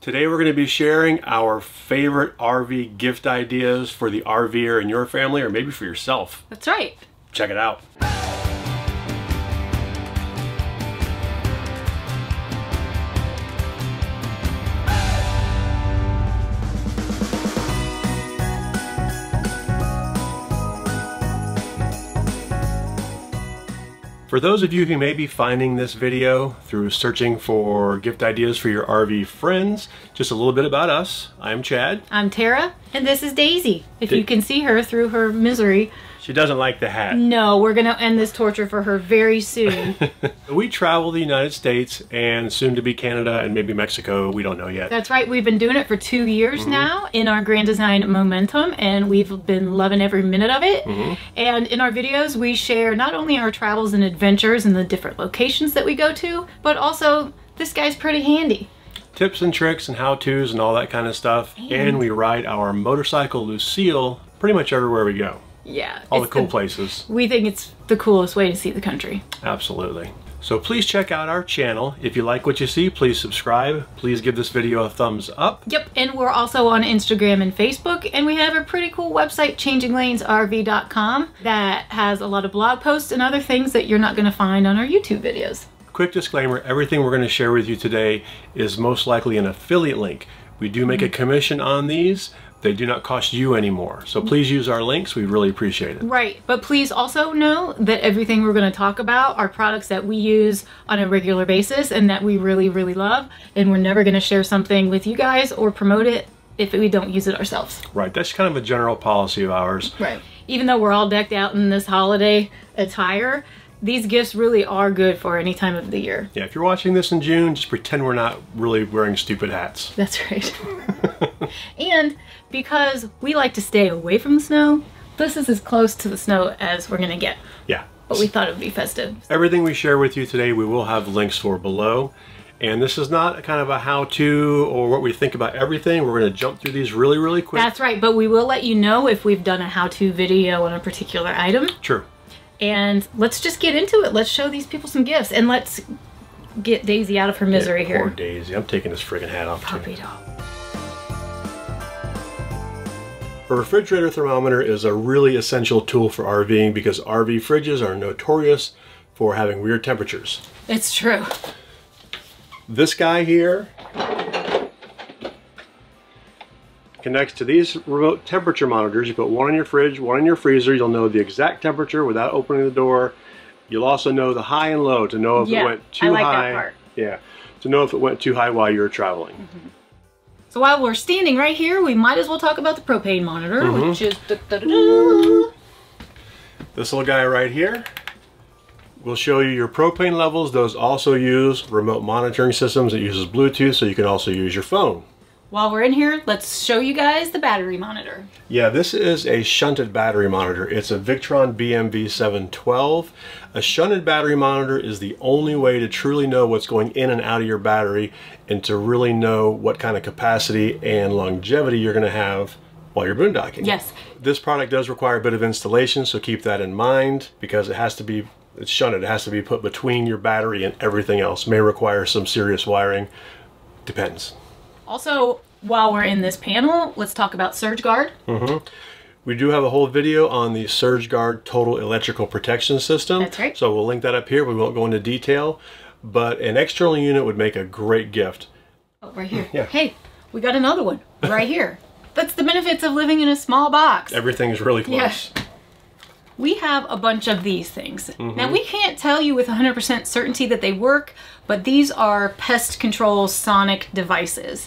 Today we're going to be sharing our favorite RV gift ideas for the RVer in your family, or maybe for yourself. That's right. Check it out. For those of you who may be finding this video through searching for gift ideas for your RV friends, just a little bit about us. I'm Chad. I'm Tara. And this is Daisy. If you can see her through her misery. She doesn't like the hat. No, we're going to end this torture for her very soon. We travel the United States and soon to be Canada and maybe Mexico. We don't know yet. That's right. We've been doing it for 2 years now in our Grand Design Momentum, and we've been loving every minute of it. And in our videos, we share not only our travels and adventures and the different locations that we go to, but also this guy's pretty handy. Tips and tricks and how-tos and all that kind of stuff. And we ride our motorcycle Lucille pretty much everywhere we go. Yeah. All the cool places. We think it's the coolest way to see the country. Absolutely. So please check out our channel. If you like what you see, please subscribe. Please give this video a thumbs up. Yep, and we're also on Instagram and Facebook, and we have a pretty cool website, changinglanesrv.com, that has a lot of blog posts and other things that you're not going to find on our YouTube videos. Quick disclaimer, everything we're going to share with you today is most likely an affiliate link. We do make a commission on these. They do not cost you anymore. So please use our links. We really appreciate it. Right. But please also know that everything we're going to talk about are products that we use on a regular basis and that we really, really love. And we're never going to share something with you guys or promote it if we don't use it ourselves. Right. That's kind of a general policy of ours. Right. Even though we're all decked out in this holiday attire, these gifts really are good for any time of the year. Yeah, if you're watching this in June, just pretend we're not really wearing stupid hats. That's right. And because we like to stay away from the snow, this is as close to the snow as we're going to get. Yeah. But we thought it would be festive. Everything we share with you today, we will have links for below. And this is not a kind of a how-to or what we think about everything. We're going to jump through these really, really quick. That's right. But we will let you know if we've done a how-to video on a particular item. True. And let's just get into it. Let's show these people some gifts, and let's get Daisy out of her misery here. Poor Daisy. I'm taking this friggin' hat off. Puppy dog. A refrigerator thermometer is a really essential tool for RVing because RV fridges are notorious for having weird temperatures. It's true. This guy here connects to these remote temperature monitors. You put one in your fridge, one in your freezer. You'll know the exact temperature without opening the door. You'll also know the high and low to know if it went too high. That part. Yeah, to know if it went too high while you were traveling. So while we're standing right here, we might as well talk about the propane monitor, which is this little guy right here. We'll show you your propane levels. Those also use remote monitoring systems. It uses Bluetooth, so you can also use your phone. While we're in here, let's show you guys the battery monitor. Yeah, this is a shunted battery monitor. It's a Victron BMV712. A shunted battery monitor is the only way to truly know what's going in and out of your battery and to really know what kind of capacity and longevity you're going to have while you're boondocking. Yes. This product does require a bit of installation, so keep that in mind because it has to be shunted. It has to be put between your battery and everything else. May require some serious wiring. Depends. Also, while we're in this panel, let's talk about SurgeGuard. We do have a whole video on the SurgeGuard Total Electrical Protection System. That's right. So we'll link that up here. We won't go into detail, but an external unit would make a great gift. Oh, right here. Yeah. Hey, we got another one right here. That's the benefits of living in a small box. Everything is really close. Yeah. We have a bunch of these things. Now, we can't tell you with 100% certainty that they work, but these are pest control sonic devices.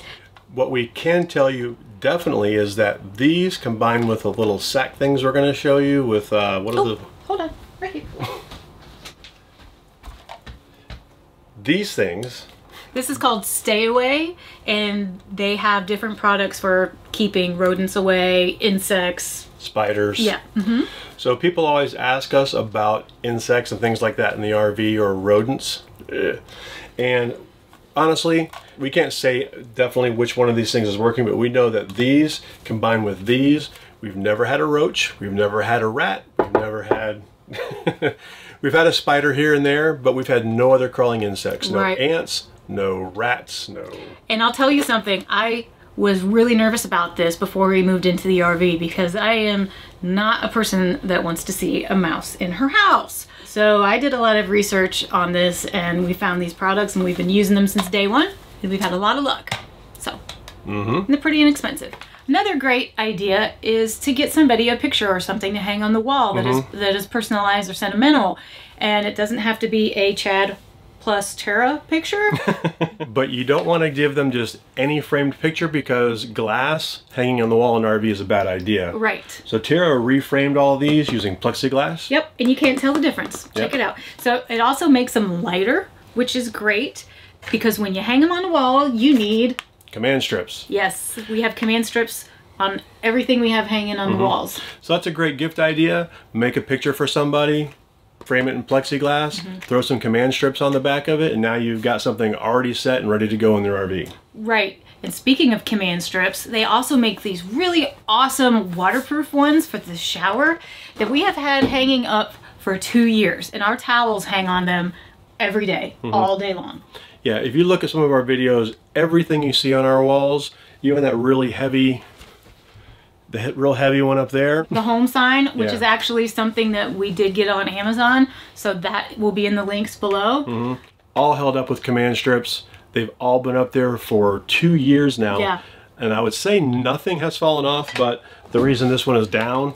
What we can tell you definitely is that these, combined with the little sack things we're going to show you with, what are the... Hold on, right here. These things... This is called Stay Away, and they have different products for keeping rodents away, insects. Spiders. Yeah. So people always ask us about insects and things like that in the RV or rodents. And honestly, we can't say definitely which one of these things is working, but we know that these combined with these, we've never had a roach, we've never had a rat, we've never had... We've had a spider here and there, but we've had no other crawling insects. No ants, no rats, no... And I'll tell you something, I was really nervous about this before we moved into the RV because I am not a person that wants to see a mouse in her house. So I did a lot of research on this and we found these products and we've been using them since day one and we've had a lot of luck. So, they're pretty inexpensive. Another great idea is to get somebody a picture or something to hang on the wall that is personalized or sentimental. And it doesn't have to be a Chad plus Tara picture. But you don't want to give them just any framed picture because glass hanging on the wall in an RV is a bad idea. Right. So Tara reframed all these using plexiglass. Yep, and you can't tell the difference. Check it out. So it also makes them lighter, which is great because when you hang them on the wall, you need... command strips. Yes, we have command strips on everything we have hanging on the walls. So that's a great gift idea. Make a picture for somebody. Frame it in plexiglass, throw some command strips on the back of it, and now you've got something already set and ready to go in their RV. Right. And speaking of command strips, they also make these really awesome waterproof ones for the shower that we have had hanging up for 2 years. And our towels hang on them every day, all day long. Yeah, if you look at some of our videos, everything you see on our walls, even that really heavy... the real heavy one up there. The home sign, which is actually something that we did get on Amazon. So that will be in the links below. All held up with command strips. They've all been up there for 2 years now. Yeah. And I would say nothing has fallen off, but the reason this one is down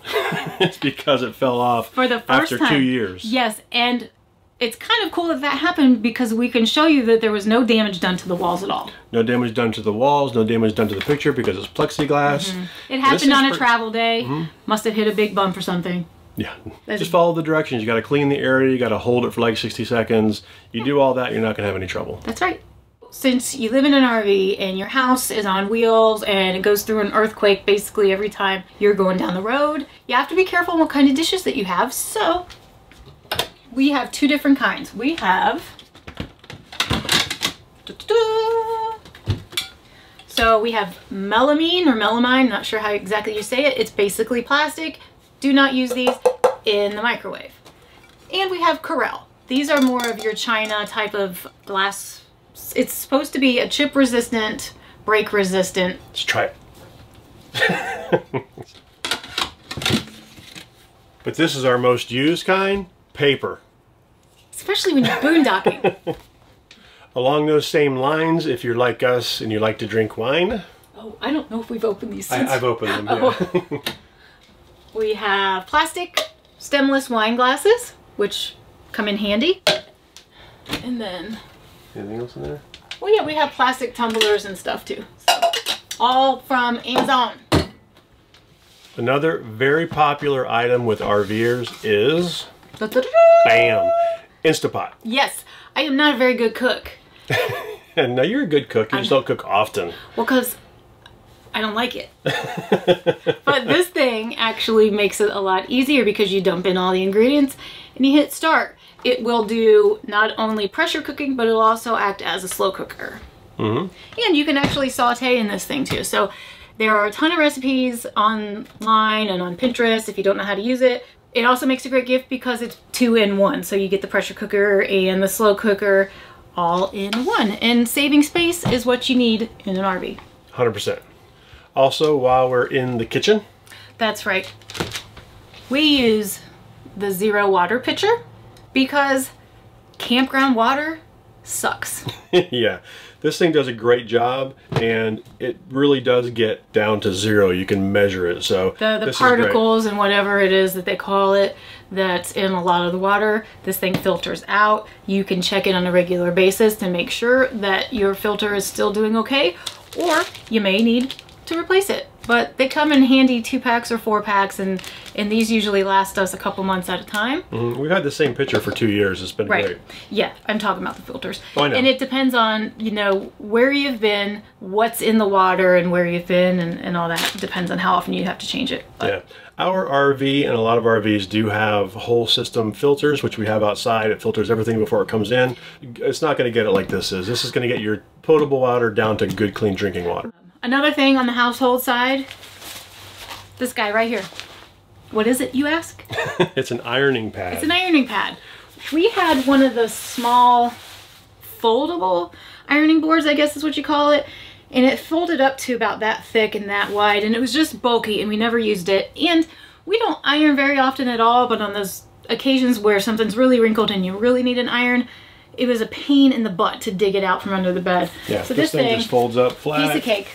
is because it fell off for the first after time. 2 years. Yes, and it's kind of cool that that happened because we can show you that there was no damage done to the walls at all. No damage done to the walls, no damage done to the picture because it's plexiglass. It happened on a travel day. Must have hit a big bump or something. Yeah. Just follow the directions. You got to clean the area. You got to hold it for like 60 seconds. You do all that, you're not going to have any trouble. That's right. Since you live in an RV and your house is on wheels and it goes through an earthquake basically every time you're going down the road, you have to be careful what kind of dishes that you have. So... we have two different kinds. We have, so we have melamine or melamine, not sure how exactly you say it. It's basically plastic. Do not use these in the microwave. And we have Corel. These are more of your china type of glass. It's supposed to be a chip resistant, break resistant. Let's try it. But this is our most used kind, paper. Especially when you're boondocking. Along those same lines, if you're like us and you like to drink wine. Oh, I don't know if we've opened these since. I've opened them, yeah. Oh. We have plastic stemless wine glasses, which come in handy. And then... anything else in there? Well, yeah, we have plastic tumblers and stuff too. So, all from Amazon. Another very popular item with RVers is... bam! Instant Pot. Yes. I am not a very good cook. No, you're a good cook. You just don't cook often. Well, because I don't like it. But this thing actually makes it a lot easier because you dump in all the ingredients and you hit start. It will do not only pressure cooking, but it'll also act as a slow cooker. And you can actually saute in this thing too. So there are a ton of recipes online and on Pinterest if you don't know how to use it. It also makes a great gift because it's 2 in 1. So you get the pressure cooker and the slow cooker all in one. And saving space is what you need in an RV. 100%. Also, while we're in the kitchen. That's right. We use the ZeroWater pitcher because campground water sucks. Yeah. This thing does a great job and it really does get down to zero. You can measure it. So the particles and whatever it is that they call it that's in a lot of the water, this thing filters out. You can check it on a regular basis to make sure that your filter is still doing okay, or you may need to replace it. But they come in handy 2-packs or 4-packs, and these usually last us a couple months at a time. We've had the same pitcher for 2 years. It's been great. Yeah, I'm talking about the filters. Oh, I know. And it depends on, you know, where you've been, what's in the water, and where you've been, and all that. It depends on how often you have to change it. But. Yeah. Our RV and a lot of RVs do have whole system filters, which we have outside. It filters everything before it comes in. It's not going to get it like this is. This is going to get your potable water down to good, clean drinking water. Another thing on the household side, this guy right here. What is it, you ask? It's an ironing pad. It's an ironing pad. We had one of the small foldable ironing boards, I guess is what you call it. And it folded up to about that thick and that wide, and it was just bulky and we never used it. And we don't iron very often at all, but on those occasions where something's really wrinkled and you really need an iron, it was a pain in the butt to dig it out from under the bed. Yeah, so this thing just folds up flat. Piece of cake.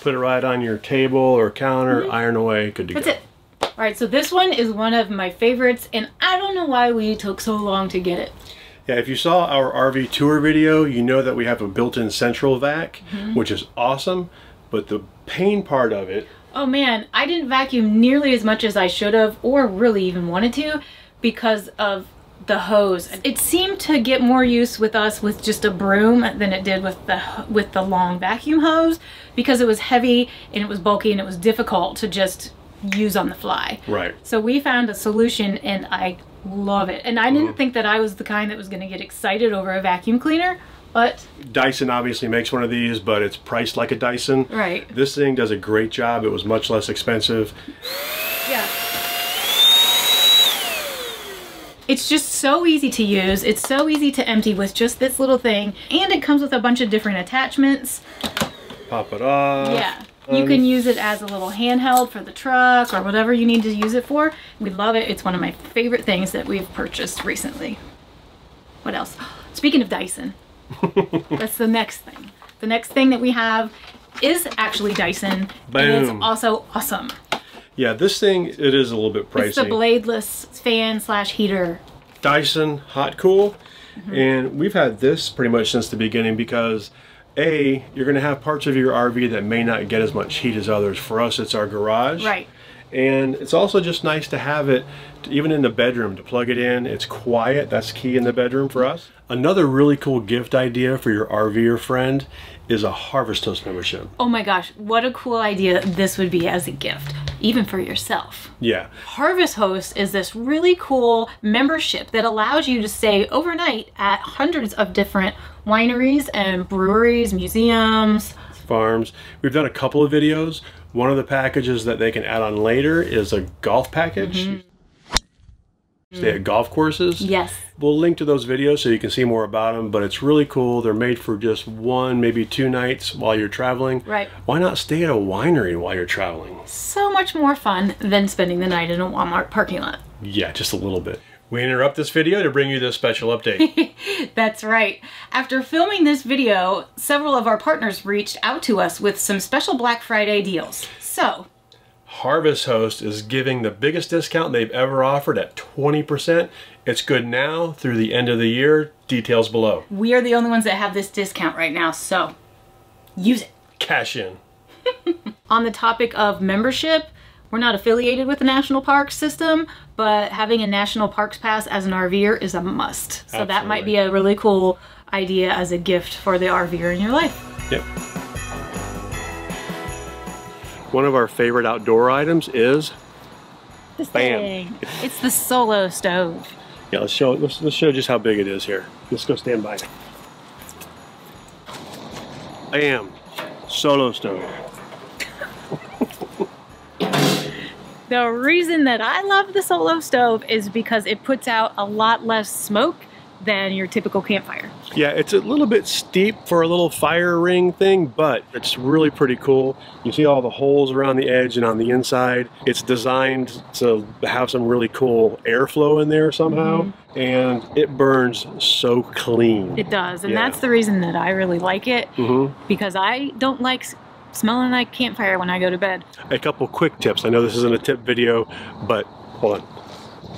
Put it right on your table or counter, iron away, good to go. That's it. All right, so this one is one of my favorites, and I don't know why we took so long to get it. Yeah, if you saw our RV tour video, you know that we have a built-in central vac, which is awesome, but the pain part of it... Oh man, I didn't vacuum nearly as much as I should have, or really even wanted to, because of the hose. It seemed to get more use with us with just a broom than it did with the long vacuum hose, because it was heavy, and it was bulky, and it was difficult to just use on the fly. Right. So we found a solution and I love it. And I didn't think that I was the kind that was going to get excited over a vacuum cleaner, but... Dyson obviously makes one of these, but it's priced like a Dyson. Right. This thing does a great job. It was much less expensive. Yeah. It's just so easy to use. It's so easy to empty with just this little thing. And it comes with a bunch of different attachments. Pop it off. Yeah. You can use it as a little handheld for the truck or whatever you need to use it for. We love it. It's one of my favorite things that we've purchased recently. What else? Speaking of Dyson, that's the next thing. The next thing that we have is actually Dyson. Boom. And it's also awesome. Yeah, this thing, it is a little bit pricey. It's the bladeless fan slash heater. Dyson Hot Cool. And we've had this pretty much since the beginning because A, you're gonna have parts of your RV that may not get as much heat as others. For us, it's our garage. Right. And it's also just nice to have it, even in the bedroom, to plug it in. It's quiet, that's key in the bedroom for us. Another really cool gift idea for your RVer friend is a Harvest Host membership. Oh my gosh, what a cool idea this would be as a gift, even for yourself. Yeah. Harvest Host is this really cool membership that allows you to stay overnight at hundreds of different wineries and breweries, museums, farms. We've done a couple of videos. One of the packages that they can add on later is a golf package. Stay at golf courses. Yes. We'll link to those videos so you can see more about them, but it's really cool. They're made for just one, maybe two nights while you're traveling. Right. Why not stay at a winery while you're traveling? So much more fun than spending the night in a Walmart parking lot. Yeah, just a little bit. We interrupt this video to bring you this special update. That's right. After filming this video, several of our partners reached out to us with some special Black Friday deals. So, Harvest Host is giving the biggest discount they've ever offered at 20%. It's good now through the end of the year. Details below. We are the only ones that have this discount right now, so use it. Cash in. On the topic of membership, we're not affiliated with the national park system, but having a national parks pass as an RVer is a must. So Absolutely. That might be a really cool idea as a gift for the RVer in your life. Yep. One of our favorite outdoor items is this thing. It's the Solo Stove. Yeah, let's show just how big it is here. Let's go stand by. Bam. Solo Stove. The reason that I love the Solo Stove is because it puts out a lot less smoke than your typical campfire. Yeah, it's a little bit steep for a little fire ring thing, but it's really pretty cool. You see all the holes around the edge and on the inside. It's designed to have some really cool airflow in there somehow, and it burns so clean. It does, and that's the reason that I really like it, because I don't like smelling like campfire when I go to bed. A couple quick tips. I know this isn't a tip video, but hold on.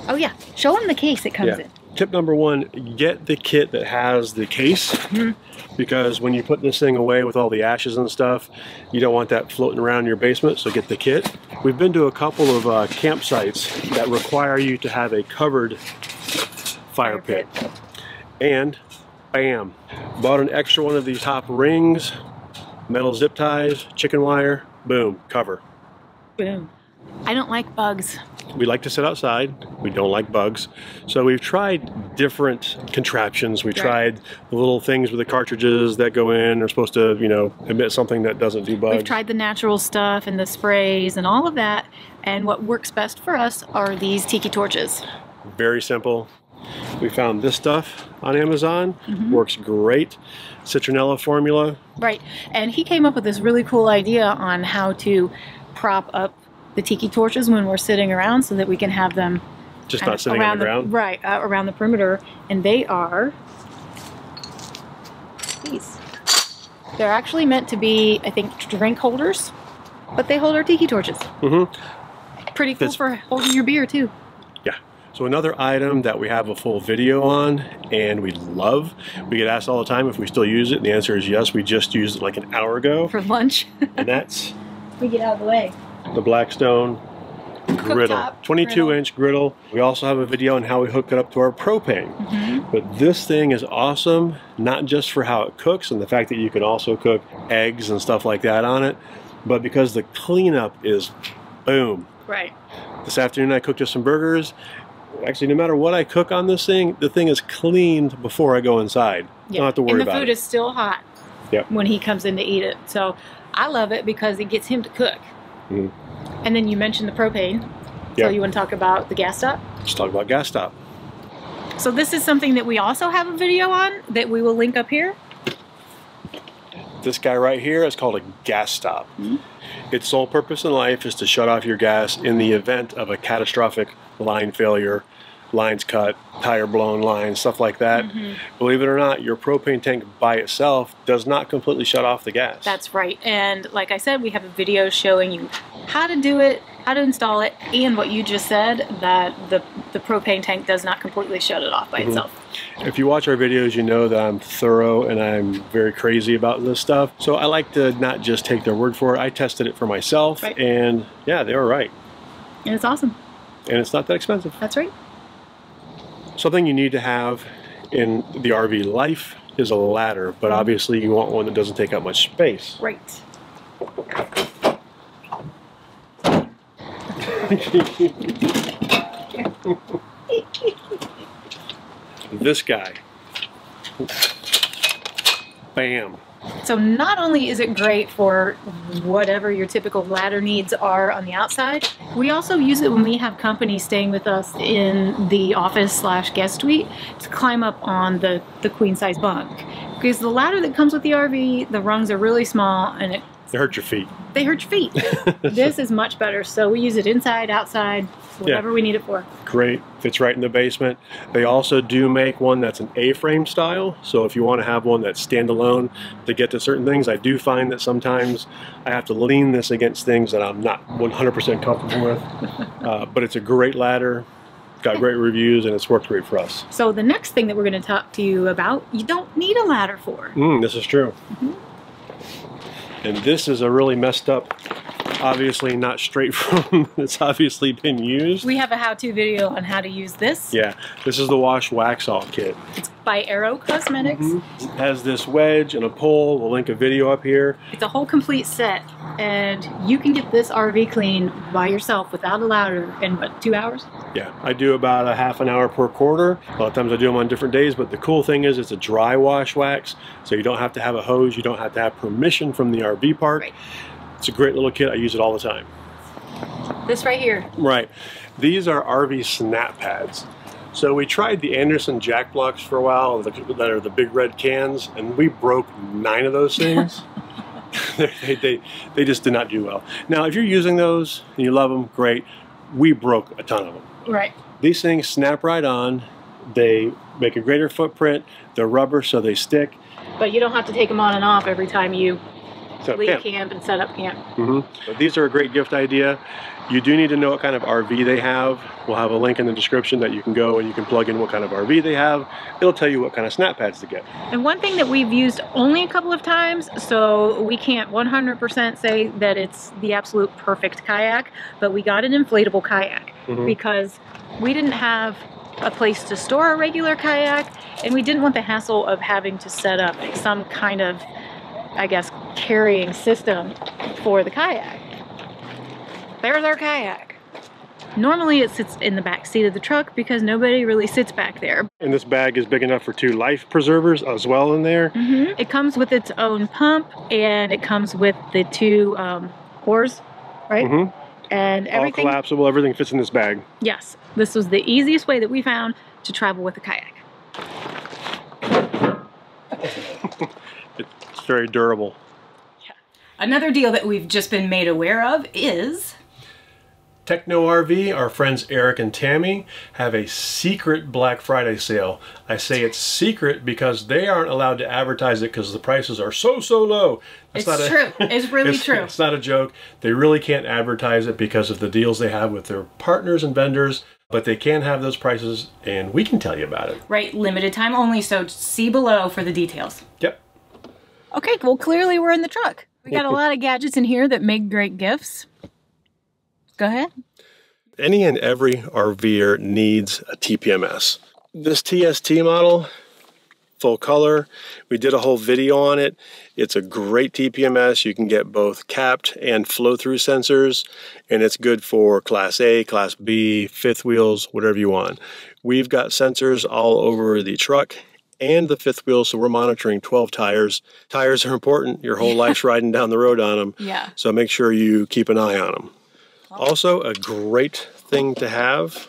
Oh yeah, show them the case it comes in. Tip number one, get the kit that has the case, because when you put this thing away with all the ashes and stuff, you don't want that floating around in your basement, so get the kit. We've been to a couple of campsites that require you to have a covered fire pit. And bam, bought an extra one of these top rings, metal zip ties, chicken wire, boom, cover. Boom. I don't like bugs. We like to sit outside. We don't like bugs. So we've tried different contraptions. We've tried the little things with the cartridges that go in. They're supposed to, you know, emit something that doesn't do bugs. We've tried the natural stuff and the sprays and all of that. And what works best for us are these tiki torches. Very simple. We found this stuff on Amazon. Mm-hmm. Works great. Citronella formula. Right. And he came up with this really cool idea on how to prop up the tiki torches when we're sitting around so that we can have them just not sitting on the ground. Right. Around the perimeter. And they are these. They're actually meant to be, I think, drink holders, but they hold our tiki torches. Mm-hmm. Pretty cool for holding your beer too. Yeah. So another item that we have a full video on and we love, we get asked all the time if we still use it. And the answer is yes. We just used it like an hour ago. For lunch. And that's... we get out of the way. The Blackstone griddle. 22-inch griddle. We also have a video on how we hook it up to our propane. Mm-hmm. But this thing is awesome, not just for how it cooks and the fact that you can also cook eggs and stuff like that on it, but because the cleanup is boom. Right. This afternoon I cooked just some burgers. Actually, no matter what I cook on this thing, the thing is cleaned before I go inside. Yep. Don't have to worry about it. And the food is still hot yep. when he comes in to eat it. So I love it because it gets him to cook. Mm. And then you mentioned the propane. Yep. So you want to talk about the GasStop? Let's talk about GasStop. So this is something that we also have a video on that we will link up here. This guy right here is called a GasStop. Mm-hmm. Its sole purpose in life is to shut off your gas in the event of a catastrophic line failure, lines cut, tire blown lines, stuff like that. Mm-hmm. Believe it or not, your propane tank by itself does not completely shut off the gas. That's right. And like I said, we have a video showing you how to do it, how to install it, and what you just said, that the propane tank does not completely shut it off by mm-hmm. itself. If you watch our videos, you know that I'm thorough and I'm very crazy about this stuff. So I like to not just take their word for it. I tested it for myself right. and yeah, they were right. And it's awesome. And it's not that expensive. That's right. Something you need to have in the RV life is a ladder, but obviously you want one that doesn't take up much space. Right. This guy. Bam. So not only is it great for whatever your typical ladder needs are on the outside, we also use it when we have company staying with us in the office / guest suite to climb up on the queen size bunk. Because the ladder that comes with the RV, the rungs are really small and it... they hurt your feet. They hurt your feet. This is much better. So we use it inside, outside, whatever yeah. we need it for. Great. Fits right in the basement. They also do make one that's an A-frame style. So if you want to have one that's standalone to get to certain things, I do find that sometimes I have to lean this against things that I'm not 100% comfortable with. But it's a great ladder. Got great reviews and it's worked great for us. So the next thing that we're going to talk to you about, you don't need a ladder for. This is true. Mm-hmm. And this is a really messed up, obviously not straight from, it's obviously been used. We have a how-to video on how to use this. Yeah, this is the wash wax off kit. It's by Aero Cosmetics. Mm-hmm. It has this wedge and a pole, we'll link a video up here. It's a whole complete set and you can get this RV clean by yourself without a ladder in what, 2 hours? Yeah, I do about a half an hour per quarter. A lot of times I do them on different days, but the cool thing is it's a dry wash wax, so you don't have to have a hose, you don't have to have permission from the RV park. Right. It's a great little kit. I use it all the time. This right here. Right. These are RV snap pads. So we tried the Anderson Jack blocks for a while that are the big red cans, and we broke 9 of those things. they just did not do well. Now, if you're using those and you love them, great. We broke a ton of them. Right. These things snap right on. They make a greater footprint. They're rubber, so they stick. But you don't have to take them on and off every time you... Leave camp and set up camp. Mm-hmm. These are a great gift idea. You do need to know what kind of RV they have. We'll have a link in the description that you can go and you can plug in what kind of RV they have. It'll tell you what kind of snap pads to get. And one thing that we've used only a couple of times, so we can't 100% say that it's the absolute perfect kayak, but we got an inflatable kayak mm-hmm. because we didn't have a place to store a regular kayak and we didn't want the hassle of having to set up some kind of, I guess, carrying system for the kayak. There's our kayak. Normally it sits in the back seat of the truck because nobody really sits back there. And this bag is big enough for 2 life preservers as well in there. Mm-hmm. It comes with its own pump and it comes with the 2 oars, right? Mm-hmm. And everything. All collapsible, everything fits in this bag. Yes, this was the easiest way that we found to travel with a kayak. It's very durable. Yeah. Another deal that we've just been made aware of is Techno RV. Our friends Eric and Tammy have a secret Black Friday sale. I say it's secret because they aren't allowed to advertise it because the prices are so low. It's true. It's really true. It's not a joke. They really can't advertise it because of the deals they have with their partners and vendors, but they can have those prices and we can tell you about it. Right, limited time only, so see below for the details. Yep. Okay, well clearly we're in the truck. We got a lot of gadgets in here that make great gifts. Go ahead. Any and every RVer needs a TPMS. This TST model, full color, we did a whole video on it. It's a great TPMS. You can get both capped and flow-through sensors, and it's good for Class A, Class B, fifth wheels, whatever you want. We've got sensors all over the truck and the fifth wheel, so we're monitoring 12 tires. Tires are important. Your whole life's riding down the road on them, yeah. So make sure you keep an eye on them. Also, a great thing to have,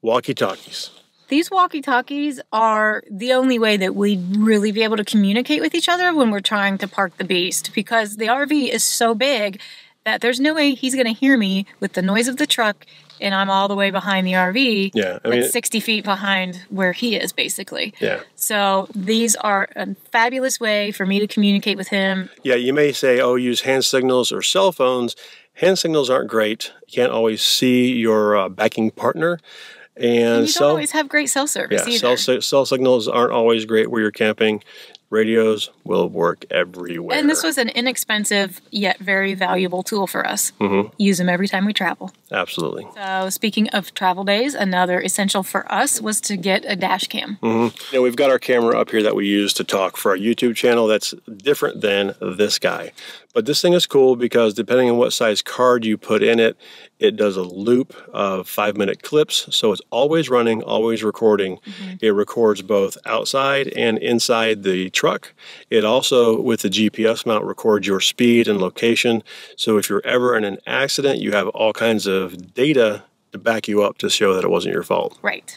walkie-talkies. These walkie-talkies are the only way that we'd really be able to communicate with each other when we're trying to park the beast, because the RV is so big that there's no way he's going to hear me with the noise of the truck and I'm all the way behind the RV, yeah, I mean, like 60 feet behind where he is, basically. Yeah. So these are a fabulous way for me to communicate with him. Yeah, you may say, oh, use hand signals or cell phones. Hand signals aren't great. You can't always see your backing partner. And you don't always have great cell service either. Yeah, cell signals aren't always great where you're camping. Radios will work everywhere. And this was an inexpensive yet very valuable tool for us. Mm-hmm. Use them every time we travel. Absolutely. So speaking of travel days, another essential for us was to get a dash cam. Mm-hmm. Now, we've got our camera up here that we use to talk for our YouTube channel. That's different than this guy. But this thing is cool because depending on what size card you put in it, it does a loop of 5-minute clips. So it's always running, always recording. Mm-hmm. It records both outside and inside the truck. It also, with the GPS mount, records your speed and location. So if you're ever in an accident, you have all kinds of data to back you up to show that it wasn't your fault. Right.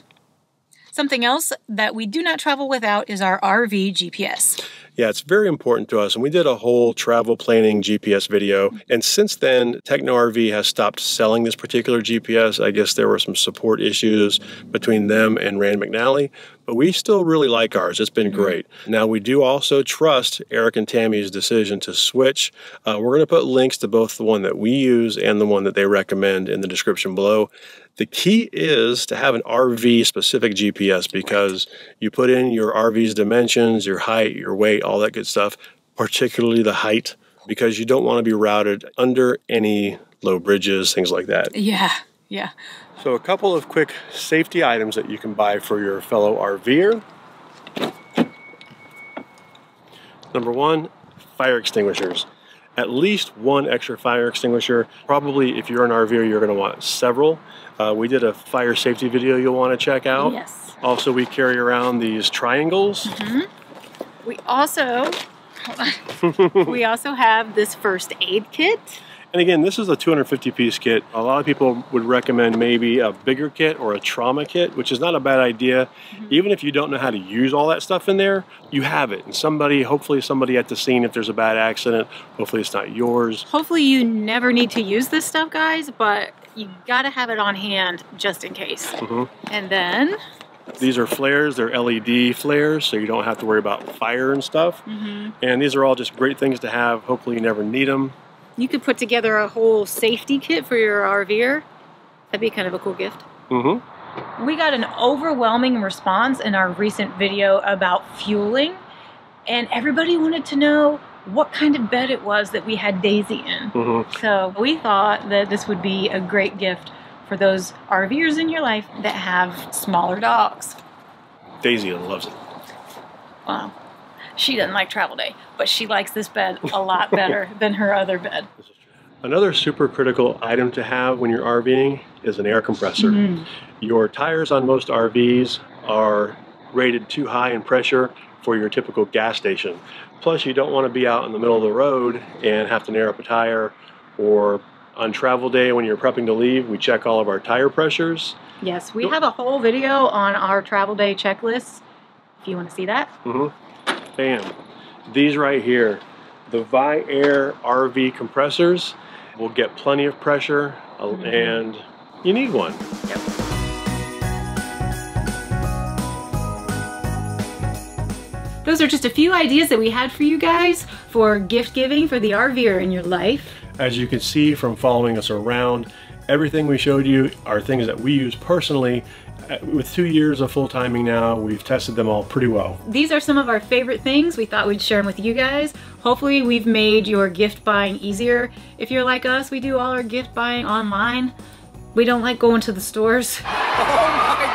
Something else that we do not travel without is our RV GPS. Yeah, it's very important to us. And we did a whole travel planning GPS video. And since then, Techno RV has stopped selling this particular GPS. I guess there were some support issues between them and Rand McNally. But we still really like ours. It's been great. Now, we do also trust Eric and Tammy's decision to switch. We're going to put links to both the one that we use and the one that they recommend in the description below. The key is to have an RV-specific GPS because you put in your RV's dimensions, your height, your weight, all that good stuff, particularly the height, because you don't want to be routed under any low bridges, things like that. Yeah, yeah. So a couple of quick safety items that you can buy for your fellow RVer. Number one, fire extinguishers. At least one extra fire extinguisher. Probably if you're an RVer, you're going to want several. We did a fire safety video you'll want to check out. Yes. Also, we carry around these triangles. Mm-hmm. We also have this first aid kit. And again, this is a 250-piece kit. A lot of people would recommend maybe a bigger kit or a trauma kit, which is not a bad idea. Mm-hmm. Even if you don't know how to use all that stuff in there, you have it. And somebody, hopefully somebody at the scene, if there's a bad accident, hopefully it's not yours. Hopefully you never need to use this stuff, guys, but you gotta have it on hand just in case. Mm-hmm. And then these are flares, they're LED flares, so you don't have to worry about fire and stuff. Mm-hmm. And these are all just great things to have. Hopefully you never need them. You could put together a whole safety kit for your RVer. That'd be kind of a cool gift. Mm-hmm. We got an overwhelming response in our recent video about fueling, and everybody wanted to know what kind of bed it was that we had Daisy in. Mm-hmm. So we thought that this would be a great gift for those RVers in your life that have smaller dogs. Daisy loves it. Wow. She doesn't like travel day, but she likes this bed a lot better than her other bed. Another super critical item to have when you're RVing is an air compressor. Mm-hmm. Your tires on most RVs are rated too high in pressure for your typical gas station. Plus, you don't want to be out in the middle of the road and have to narrow up a tire. Or on travel day when you're prepping to leave, we check all of our tire pressures. Yes, we have a whole video on our travel day checklists. if you want to see that. Mm-hmm. Bam. These right here, the Vi Air RV compressors will get plenty of pressure, mm-hmm. and you need one. Yep. Those are just a few ideas that we had for you guys for gift giving for the RVer in your life. As you can see from following us around, everything we showed you are things that we use personally. With 2 years of full timing now, we've tested them all pretty well. These are some of our favorite things. We thought we'd share them with you guys. Hopefully we've made your gift buying easier. If you're like us, we do all our gift buying online. We don't like going to the stores. Oh my God.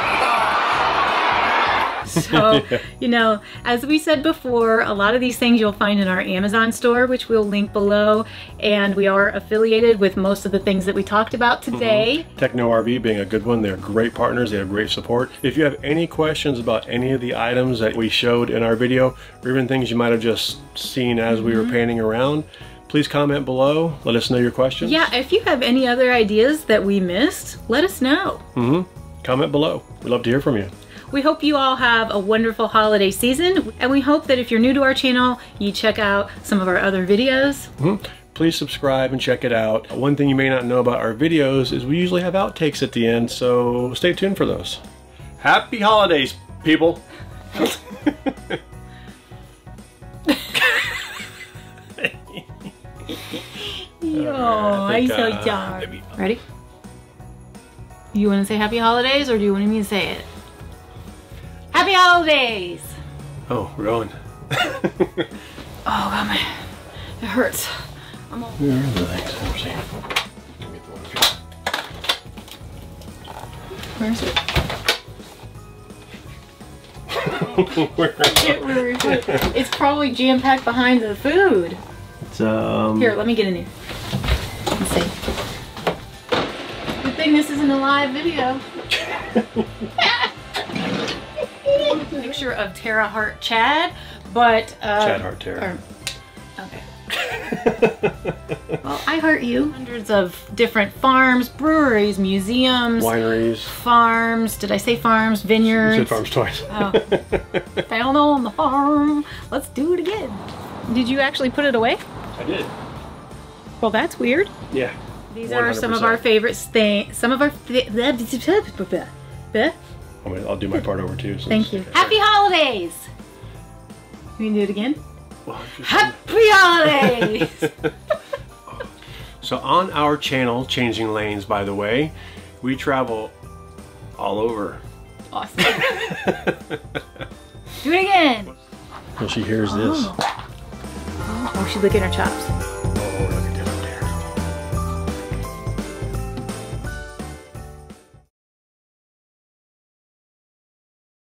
So, yeah. You know, as we said before, a lot of these things you'll find in our Amazon store, which we'll link below. And we are affiliated with most of the things that we talked about today. Mm-hmm. Techno RV being a good one. They're great partners. They have great support. If you have any questions about any of the items that we showed in our video, or even things you might have just seen as mm-hmm. we were panning around, please comment below. Let us know your questions. Yeah, if you have any other ideas that we missed, let us know. Mm-hmm. Comment below. We'd love to hear from you. We hope you all have a wonderful holiday season, and we hope that if you're new to our channel, you check out some of our other videos. Mm-hmm. Please subscribe and check it out. One thing you may not know about our videos is we usually have outtakes at the end, so stay tuned for those. Happy holidays, people! Yo, I'm so tired. Ready? You want to say happy holidays, or do you want me to say it? Happy holidays! Oh, Rowan. Oh, God, man. It hurts. I'm all... Yeah, relax. Let me get the water here. Where is it? Where is it? It's probably jam-packed behind the food. It's, Here, let me get in here. Let's see. Good thing this isn't a live video. Picture of Tara Hart Chad, but Chad Hart Tara. Or, okay. Well, I heart you. Hundreds of different farms, breweries, museums, wineries, farms. Did I say farms? Vineyards. You said farms twice. Oh. Found on the farm. Let's do it again. Did you actually put it away? I did. Well, that's weird. Yeah. These 100%. Are some of our favorite things. Some of our. I'll do my part over too. Thank you. Happy holidays! You can do it again? Well, happy holidays! So on our channel, Changing Lanes, by the way, we travel all over. Awesome. Do it again! Well, she hears this. Oh, she's licking her chops.